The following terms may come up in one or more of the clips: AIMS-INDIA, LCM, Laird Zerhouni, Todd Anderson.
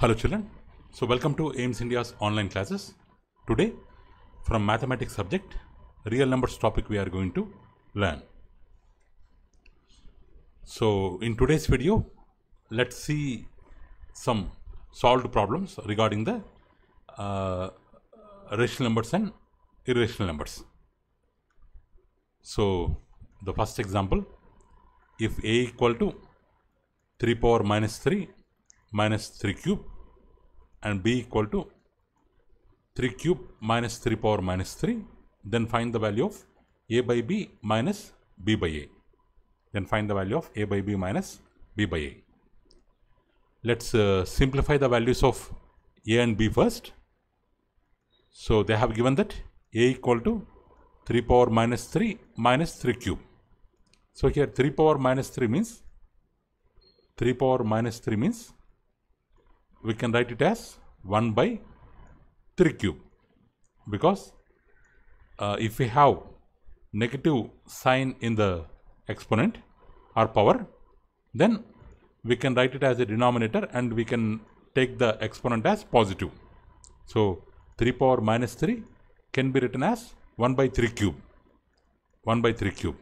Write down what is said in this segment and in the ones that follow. Hello children, so welcome to AIMS India's online classes. Today from mathematics subject, real numbers topic we are going to learn. So in today's video, let's see some solved problems regarding the rational numbers and irrational numbers. So the first example, if a equal to 3 power minus 3 minus 3 cube and b equal to 3 cube minus 3 power minus 3, then find the value of a by b minus b by a. Then find the value of a by b minus b by a. Let's simplify the values of a and b first. So they have given that a equal to 3 power minus 3 minus 3 cube. So here 3 power minus 3 means 3 power minus 3 means we can write it as 1 by 3 cube, because if we have negative sign in the exponent or power, then we can write it as a denominator and we can take the exponent as positive. So 3 power minus 3 can be written as 1 by 3 cube. 1 by 3 cube.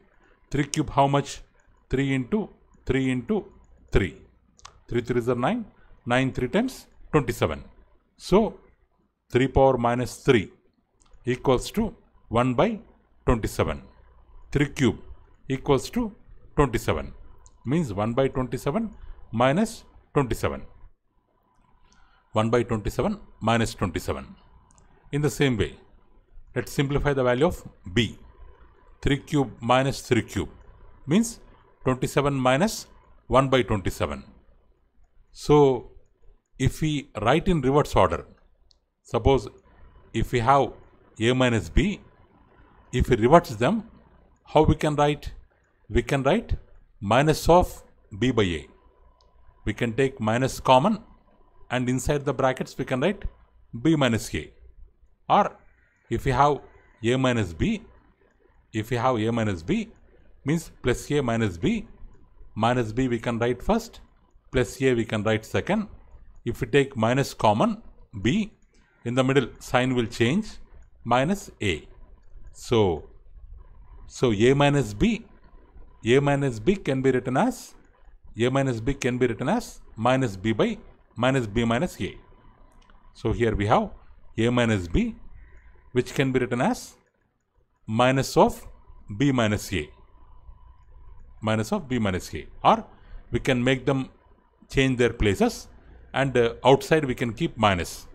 3 cube how much? 3 into 3 into 3. 3 3s are 9. 9 3 times 27. So 3 power minus 3 equals to 1 by 27. 3 cube equals to 27. Means 1 by 27 minus 27. 1 by 27 minus 27. In the same way, let's simplify the value of b. 3 cube minus 3 cube means 27 minus 1 by 27. So if we write in reverse order, suppose if we have a minus b, if we reverse them, how we can write? We can write minus of b by a. We can take minus common and inside the brackets we can write b minus a. Or if we have a minus b, if we have a minus b means plus a minus b. Minus b we can write first, plus a we can write second. If we take minus common, b, in the middle sign will change, minus a. So a minus b can be written as minus b by minus b minus a. So here we have a minus b, which can be written as minus of b minus a. Or we can make them change their places and outside we can keep minus.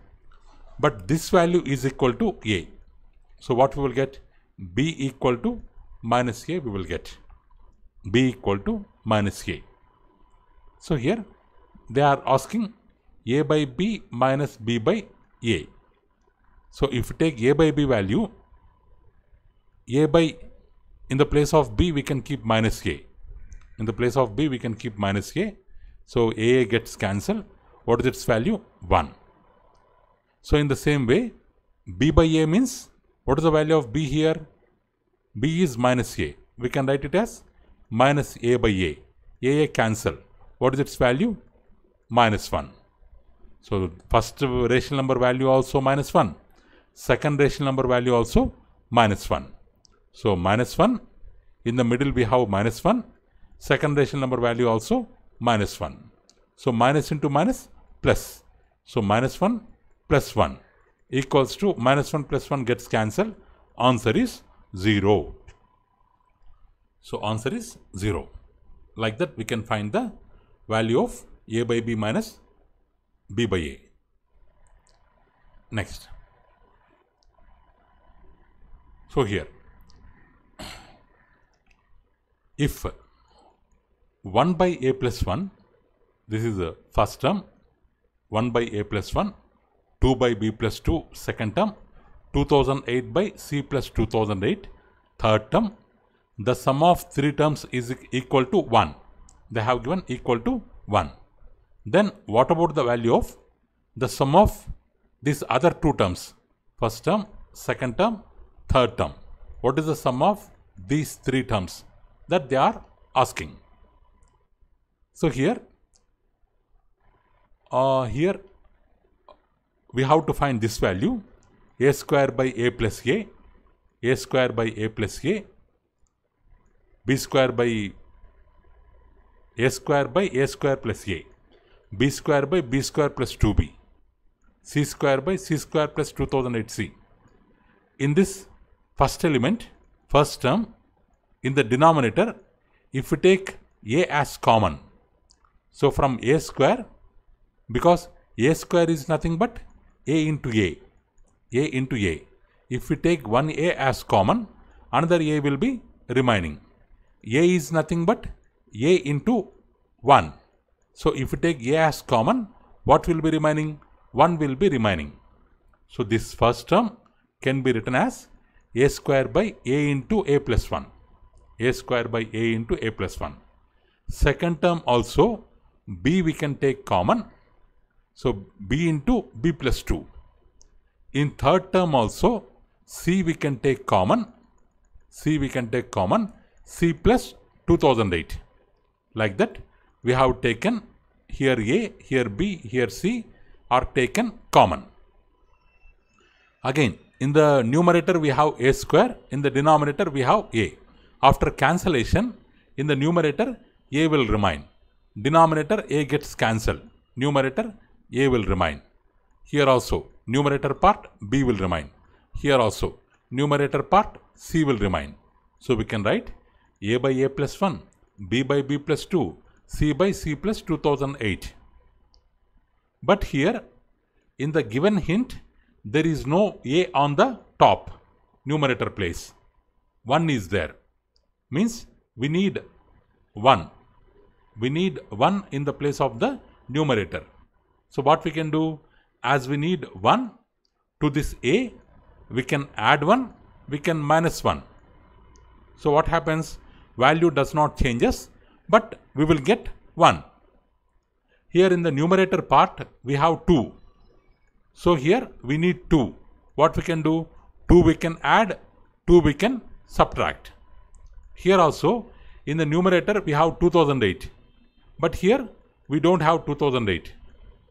But this value is equal to a. So what we will get? B equal to minus a we will get. B equal to minus a. So here they are asking a by b minus b by a. So if we take a by b value, a by, in the place of b we can keep minus a. In the place of b we can keep minus a. So a gets cancelled. What is its value? 1. So in the same way, b by a means, what is the value of b here? b is minus a. We can write it as minus a by a. a cancel. What is its value? Minus 1. So first rational number value also minus 1. Second rational number value also minus 1. So minus 1. In the middle we have minus 1. Second rational number value also minus 1. So minus into minus plus. So minus 1 plus 1. Equals to minus 1 plus 1 gets cancelled. Answer is 0. So answer is 0. Like that we can find the value of a by b minus b by a. Next. So here, if 1 by a plus 1, this is the first term, 1 by a plus 1, 2 by b plus 2, second term, 2008 by c plus 2008, third term. The sum of three terms is equal to 1. They have given equal to 1. Then what about the value of the sum of these other two terms? First term, second term, third term. What is the sum of these three terms? That they are asking. So here we have to find this value, a square by a plus a square by a plus a, b square by a square plus a, b square plus 2b, c square by c square plus 2008c. In this first element, first term, in the denominator, if we take a as common, so from a square, because a square is nothing but a into a, if we take one a as common, another a will be remaining. A is nothing but a into 1. So if we take a as common, what will be remaining? 1 will be remaining. So this first term can be written as a square by a into a plus 1. A square by a into a plus 1. Second term also, b we can take common. So b into b plus 2. In third term also, c we can take common. C plus 2008. Like that, we have taken here a, here b, here c, are taken common. Again, in the numerator we have a square, in the denominator we have a. After cancellation, in the numerator a will remain. Denominator a gets cancelled. Numerator a will remain. Here also, numerator part b will remain. Here also, numerator part c will remain. So we can write a by a plus 1, b by b plus 2, c by c plus 2008. But here, in the given hint, there is no a on the top numerator place. 1 is there. Means we need 1. We need 1 in the place of the numerator. So what we can do, as we need 1, to this a, we can add 1, we can minus 1. So what happens? Value does not changes, but we will get 1. Here in the numerator part, we have 2. So here we need 2. What we can do? 2 we can add, 2 we can subtract. Here also, in the numerator, we have 2008. But here, we don't have 2008.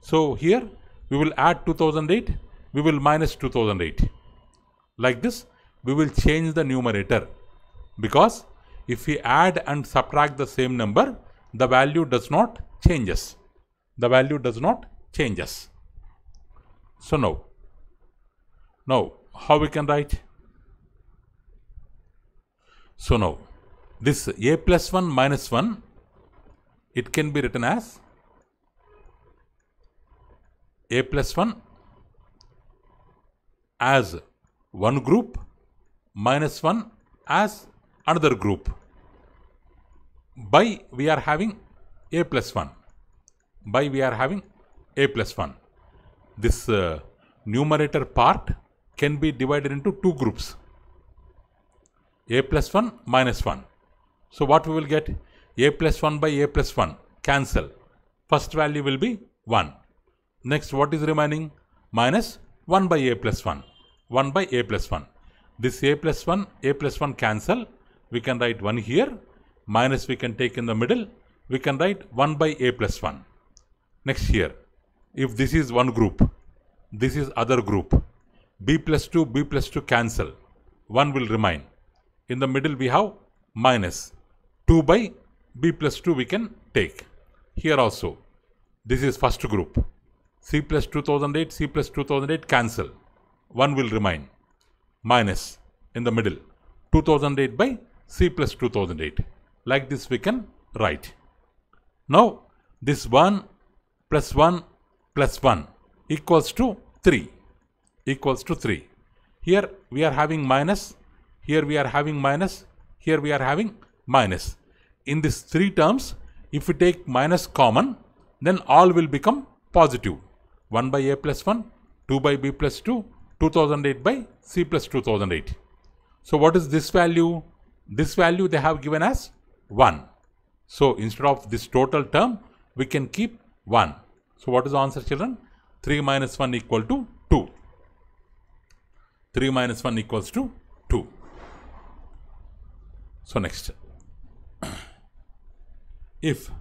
So here, we will add 2008, we will minus 2008. Like this, we will change the numerator. Because if we add and subtract the same number, the value does not changes. So now how we can write? So now this a plus 1 minus 1, it can be written as a plus 1 as one group, minus 1 as another group, by we are having a plus 1. This numerator part can be divided into two groups, a plus 1, minus 1. So what we will get? A plus 1 by a plus 1, cancel. First value will be 1. Next, what is remaining? Minus 1 by a plus 1, 1 by a plus 1. This a plus 1 cancel. We can write 1 here, minus we can take in the middle. We can write 1 by a plus 1. Next here, if this is one group, this is other group, b plus 2 cancel, 1 will remain. In the middle we have minus 2 by b plus 2 we can take. Here also, this is first group, c plus 2008, cancel, 1 will remain. Minus in the middle, 2008 by c plus 2008. Like this we can write. Now this 1 plus 1 plus 1 equals to 3, Here we are having minus, here we are having minus, here we are having minus. In these three terms, if we take minus common, then all will become positive. 1 by a plus 1, 2 by b plus 2, 2008 by c plus 2008. So what is this value? This value they have given as 1. So instead of this total term, we can keep 1. So what is the answer, children? 3 minus 1 equal to 2. 3 minus 1 equals to 2. So next, if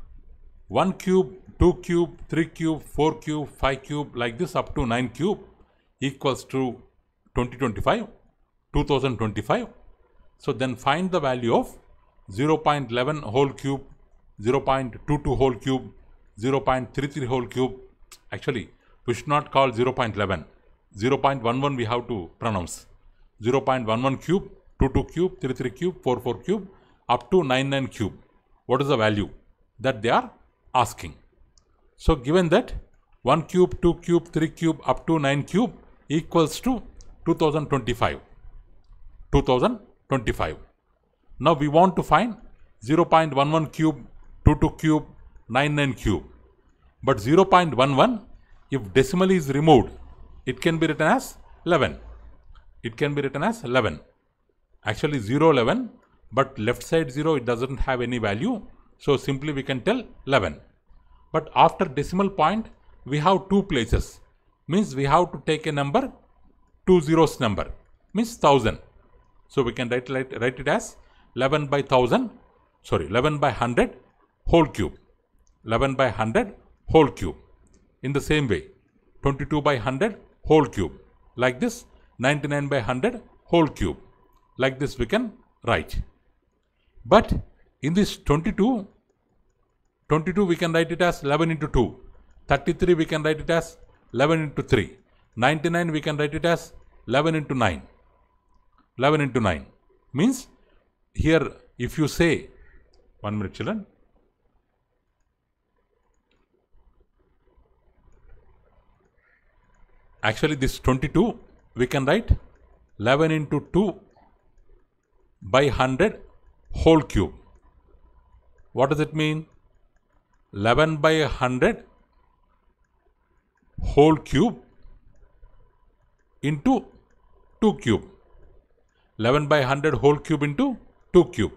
1 cube, 2 cube, 3 cube, 4 cube, 5 cube, like this up to 9 cube equals to 2025. So then find the value of 0.11 whole cube, 0.22 whole cube, 0.33 whole cube. Actually, we should not call 0.11. 0.11 we have to pronounce. 0.11 cube, 22 cube, 33 cube, 44 cube, up to 99 cube. What is the value that they are asking? So given that 1 cube, 2 cube, 3 cube, up to 9 cube equals to 2025. Now we want to find 0.11 cube, 22 cube, 99 cube. But 0.11, if decimal is removed, it can be written as 11. It can be written as 11. Actually 011, but left side 0, it doesn't have any value. So simply we can tell 11. But after decimal point, we have two places. Means we have to take a number, two zeros number, means 1000. So we can write it as 11 by 100 whole cube. 11 by 100 whole cube. In the same way, 22 by 100 whole cube. Like this, 99 by 100 whole cube. Like this we can write. But in this 22 we can write it as 11 into 2. 33 we can write it as 11 into 3. 99 we can write it as 11 into 9. 11 into 9. Means here if you say, 1 minute children. Actually this 22 we can write 11 into 2 by 100 whole cube. What does it mean? 11 by 100 whole cube into 2 cube. 11 by 100 whole cube into 2 cube.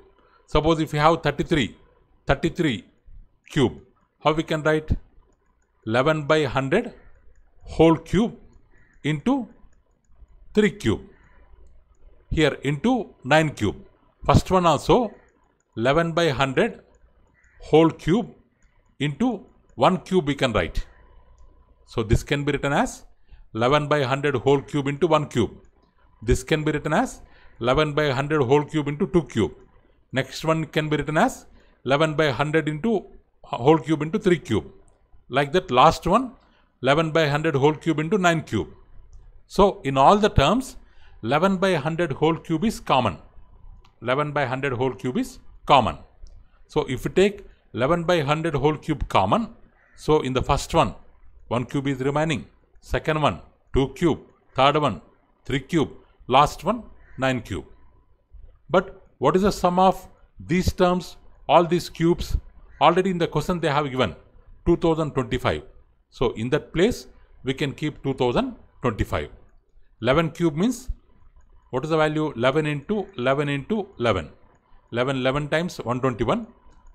Suppose if you have 33 cube, how we can write? 11 by 100 whole cube into 3 cube. Here into 9 cube. First one also 11 by 100 whole cube into 1 cube we can write. So this can be written as 11 by 100 whole cube into 1 cube. This can be written as 11 by 100 whole cube into 2 cube. Next one can be written as 11 by 100 into whole cube into 3 cube. Like that last one 11 by 100 whole cube into 9 cube. So in all the terms 11 by 100 whole cube is common. 11 by 100 whole cube is common. So if we take 11 by 100 whole cube common, so in the first one 1 cube is remaining, second one 2 cube, third one 3 cube, last one 9 cube. But what is the sum of these terms, all these cubes? Already in the question they have given 2025. So in that place we can keep 2025. 11 cube means what is the value? 11 into 11 into 11. 11 times 121.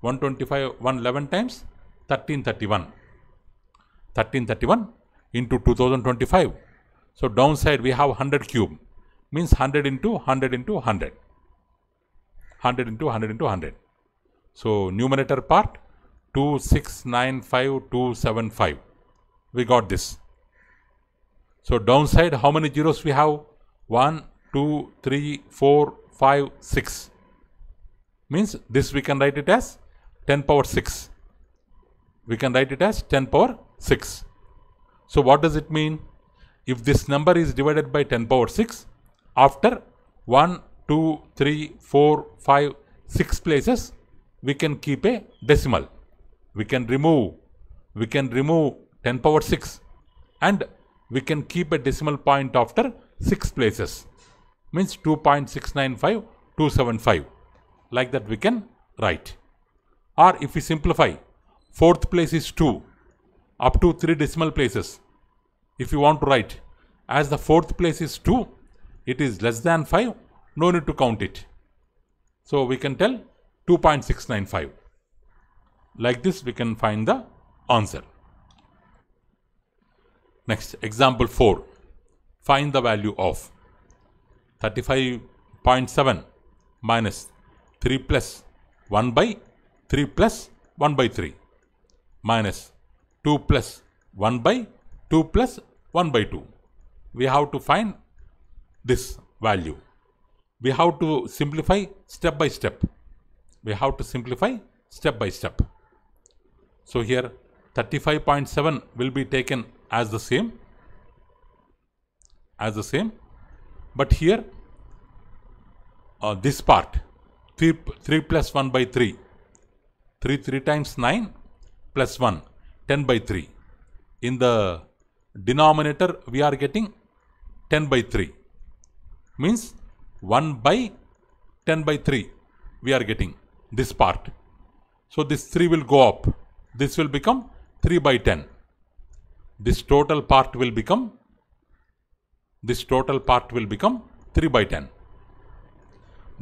125 111 times 1331. 1331 into 2025. So downside we have 100 cube. Means 100 into 100 into 100. 100 into 100 into 100. So numerator part 2695275. We got this. So downside how many zeros we have? 1, 2, 3, 4, 5, 6. Means this we can write it as 10 power 6. We can write it as 10 power 6. So what does it mean? If this number is divided by 10 power 6, after 1, 2, 3, 4, 5, 6 places, we can keep a decimal. We can remove 10 power 6 and we can keep a decimal point after 6 places, means 2.695275. Like that we can write. Or if we simplify, 4th place is 2, up to 3 decimal places. If you want to write, as the 4th place is 2, it is less than 5, no need to count it. So we can tell 2.695. Like this we can find the answer. Next, example 4. Find the value of 35.7 minus 3 plus 1 by 3 plus 1 by 3 minus 2 plus 1 by 2 plus 1 by 2. we have to find this value. We have to simplify step by step. We have to simplify step by step. So here 35.7 will be taken as the same, but here this part 3 plus 1 by 3, 3 times 9 plus 1, 10 by 3. In the denominator we are getting 10 by 3 means 1 by 10 by 3 we are getting this part. So this 3 will go up. This will become 3 by 10. This total part will become 3 by 10.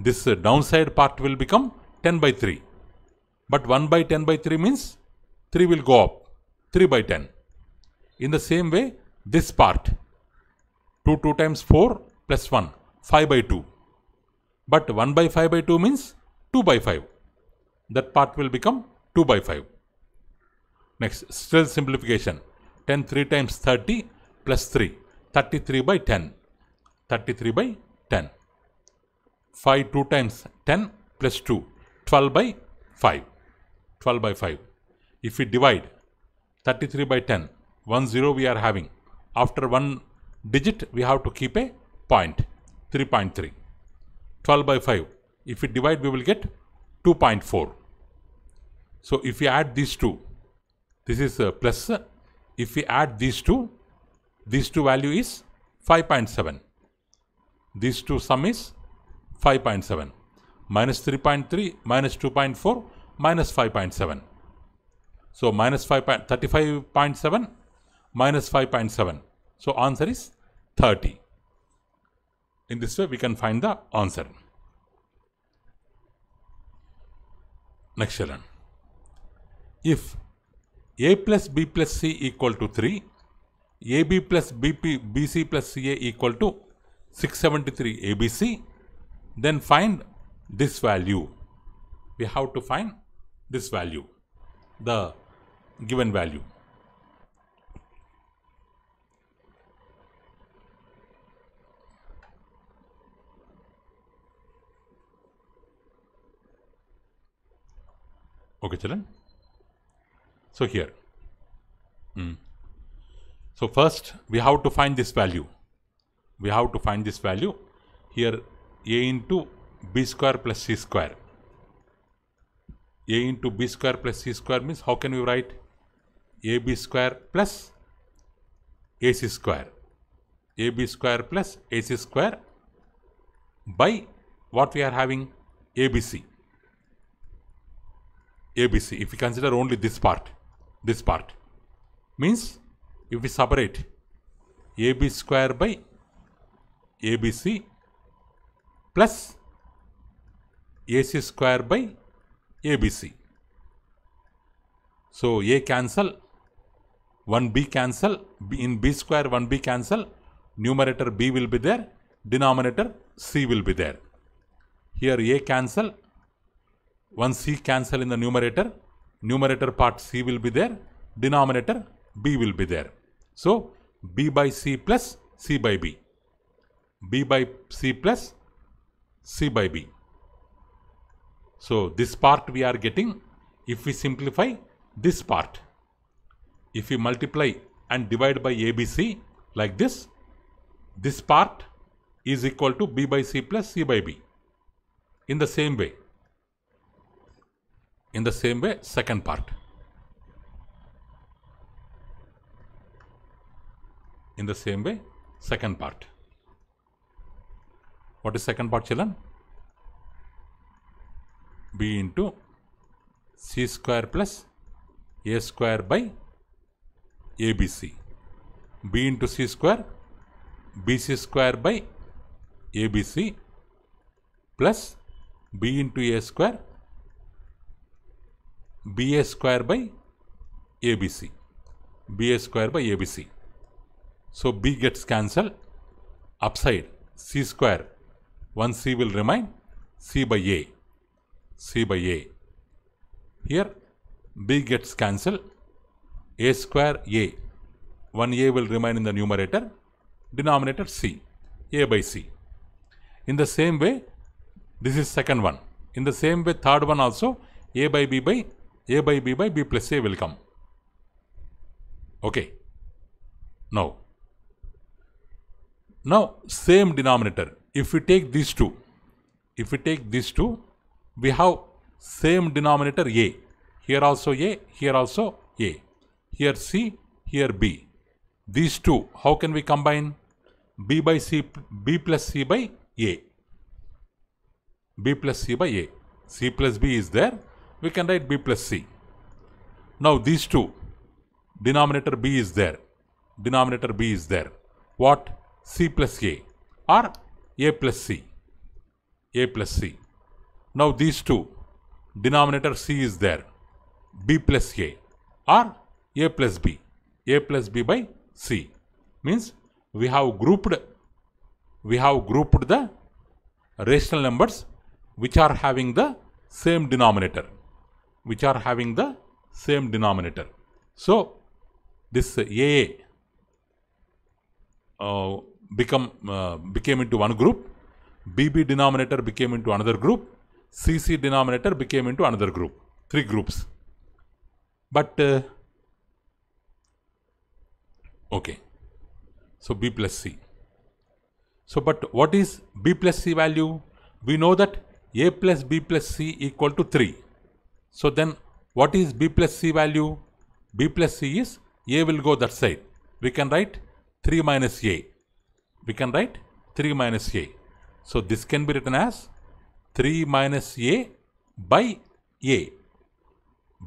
This downside part will become 10 by 3. But 1 by 10 by 3 means 3 will go up. 3 by 10. In the same way, this part 2 times 4 plus 1, 5 by 2. But 1 by 5 by 2 means 2 by 5. That part will become 2 by 5. Next, still simplification. 10 3 times 30 plus 3, 33 by 10. 33 by 10. 5 2 times 10 plus 2, 12 by 5. 12 by 5. If we divide 33 by 10, 10 we are having. After one digit, we have to keep a point, 3.3. 12 by 5. If we divide, we will get 2.4. So if we add these two, this is plus. If we add these two value is 5.7. These two sum is 5.7. Minus 3.3, minus 2.4, minus 5.7. So minus 35.7, minus 5.7. So answer is 30. In this way, we can find the answer. Next challenge. If A plus B plus C equal to 3, AB plus BC plus CA equal to 673 ABC, then find this value. We have to find this value, the given value. Okay, children. So here, so first we have to find this value. Here A into B square plus C square. A into B square plus C square means how can we write? AB square plus AC square. AB square plus AC square by what we are having? ABC. ABC. If we consider only this part. Means if we separate AB square by ABC plus AC square by ABC. So A cancel, 1B cancel, in B square 1B cancel, numerator B will be there, denominator C will be there. Here A cancel, 1C cancel in the numerator. Numerator part C will be there, denominator B will be there. So B by C plus C by B. B by C plus C by B. So this part we are getting. If we simplify this part, if we multiply and divide by ABC like this, this part is equal to B by C plus C by B. In the same way, second part. What is second part, children? B into C square plus A square by ABC. B into C square, BC square by ABC plus B into A square, BA square by ABC. So B gets cancelled. Upside C square, 1C will remain, C by A. Here B gets cancelled. A square A, 1A will remain in the numerator. denominator C, A by C. In the same way, this is second one. In the same way, third one also, A by B plus A will come. Okay. Now, same denominator. If we take these two, we have same denominator A. Here also A, here also A. Here C, here B. These two, how can we combine? B plus C by A. C plus B is there. We can write B plus C. Now these two, denominator B is there. What? C plus A or A plus C. Now these two, denominator C is there. B plus A or A plus B by C. Means we have grouped the rational numbers which are having the same denominator. So this AA became into one group, BB denominator became into another group, CC denominator became into another group. Three groups. But okay, so B plus C. So but what is B plus C value? We know that A plus B plus C equal to 3. So then what is B plus C value? B plus C is A will go that side. We can write 3 minus A. So this can be written as 3 minus A by A.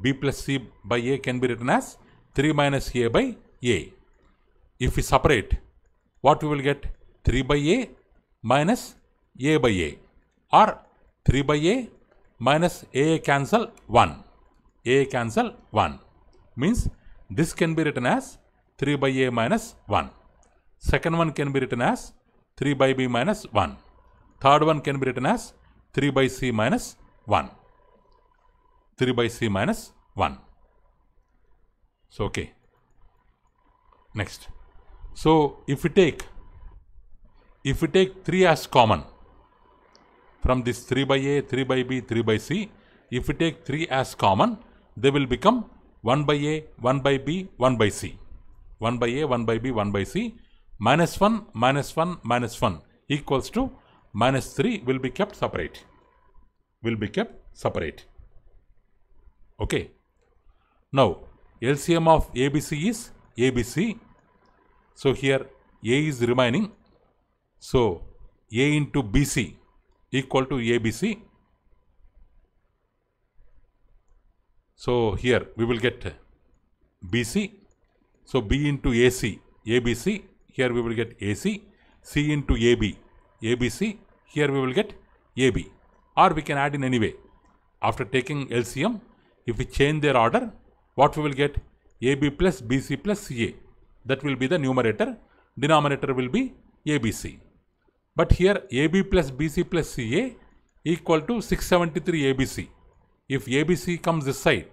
B plus C by A can be written as 3 minus A by A. If we separate, what we will get? 3 by A minus A by A. Or 3 by A minus A cancel 1. Means this can be written as 3 by A minus 1. Second one can be written as 3 by B minus 1. Third one can be written as 3 by C minus 1. So, okay. Next. So, if we take 3 as common, from this 3 by A, 3 by B, 3 by C, if we take 3 as common, they will become 1 by A, 1 by B, 1 by C. 1 by A, 1 by B, 1 by C. Minus 1 equals to minus 3 will be kept separate. Okay. Now, LCM of ABC is ABC. So, here A is remaining. So, A into BC equal to ABC. So, here we will get BC. So, B into AC, ABC, here we will get AC. C into AB, ABC, here we will get AB. Or we can add in any way. After taking LCM, if we change their order, what we will get? AB plus BC plus CA. That will be the numerator. Denominator will be ABC. But here AB plus BC plus CA equal to 673 ABC. If ABC comes this side,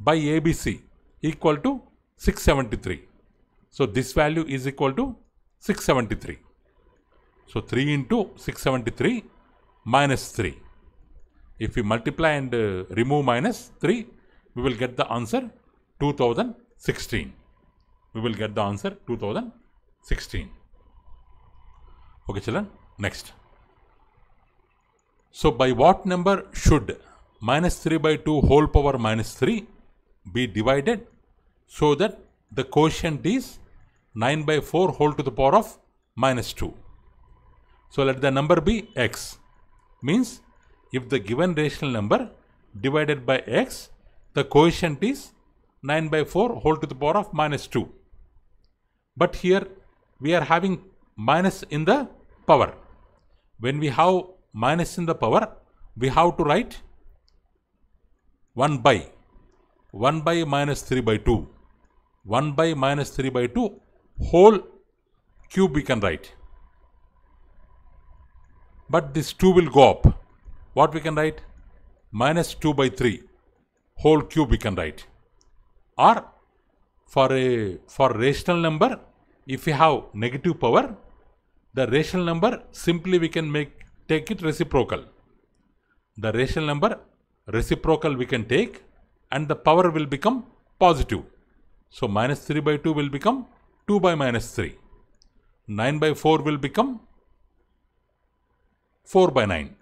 by ABC equal to 673. So this value is equal to 673. So 3 into 673 minus 3. If we multiply and remove minus 3, we will get the answer 2016. Okay, children. Next. So by what number should minus 3 by 2 whole power minus 3 be divided so that the quotient is 9 by 4 whole to the power of minus 2. So let the number be x. Means if the given rational number divided by x, the quotient is 9 by 4 whole to the power of minus 2. But here we are having minus in the power. When we have minus in the power, we have to write 1 by minus 3 by 2. 1 by minus 3 by 2 whole cube we can write. But this 2 will go up. What we can write? Minus 2 by 3 whole cube we can write. Or for a rational number if we have negative power, the rational number simply we can take it reciprocal. The rational number reciprocal we can take and the power will become positive. So minus 3 by 2 will become 2 by minus 3. 9 by 4 will become 4 by 9.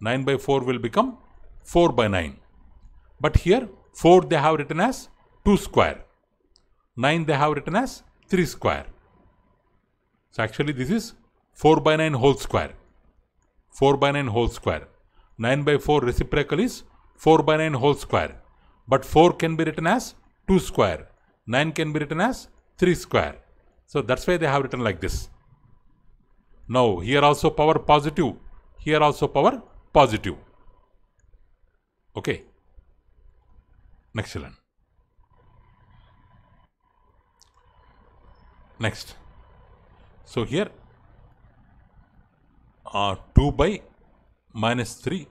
9 by 4 will become 4 by 9. But here 4 they have written as 2 square. 9 they have written as 3 square. So actually this is 4 by 9 whole square. 4 by 9 whole square. 9 by 4 reciprocal is 4 by 9 whole square. But 4 can be written as 2 square. 9 can be written as 3 square. So that's why they have written like this. Now here also power positive. Here also power positive. Okay. Next one. Next. So here 2 by minus 3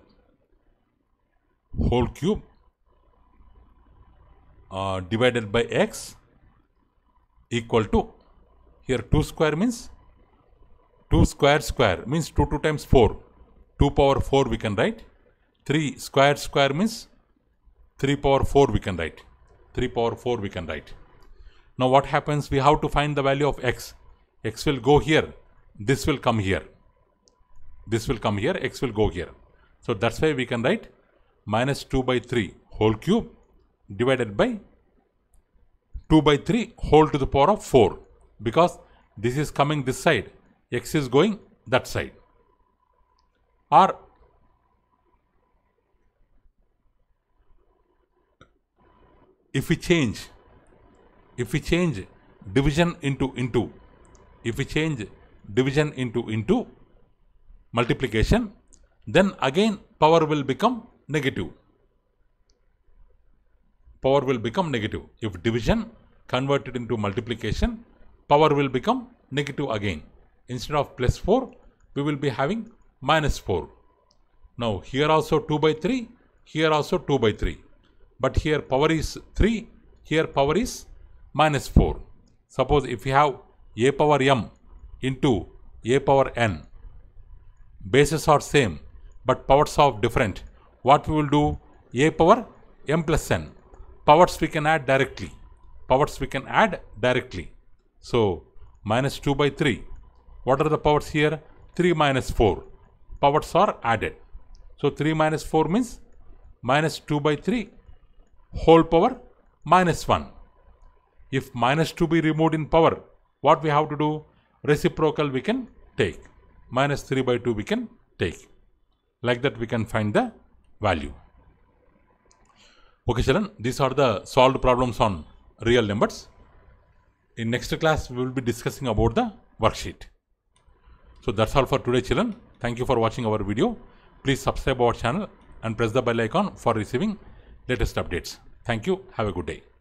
whole cube divided by x equal to here 2 square means 2 square square means 2 2 times 4 2 power 4 we can write 3 square square means 3 power 4 we can write 3 power 4 we can write. Now what happens, we have to find the value of x. X will go here, this will come here, this will come here, x will go here. So that's why we can write minus 2 by 3 whole cube divided by 2 by 3 whole to the power of 4, because this is coming this side, x is going that side. Or if we change division into, if we change division into multiplication, then again power will become negative. Power will become negative. If division converted into multiplication, power will become negative again. Instead of plus 4, we will be having minus 4. Now here also 2 by 3, here also 2 by 3. But here power is 3, here power is minus 4. Suppose if we have a power m into a power n. Bases are same, but powers are different. What we will do? A power m plus n. Powers we can add directly. Powers we can add directly. So, minus 2 by 3. What are the powers here? 3 minus 4. Powers are added. So, 3 minus 4 means minus 2 by 3 whole power minus 1. If minus 2 be removed in power, what we have to do? Reciprocal we can take. Minus 3 by 2 we can take. Like that we can find the value. Okay children, these are the solved problems on real numbers. In next class we will be discussing about the worksheet. So that's all for today children. Thank you for watching our video. Please subscribe our channel and press the bell icon for receiving latest updates. Thank you. Have a good day.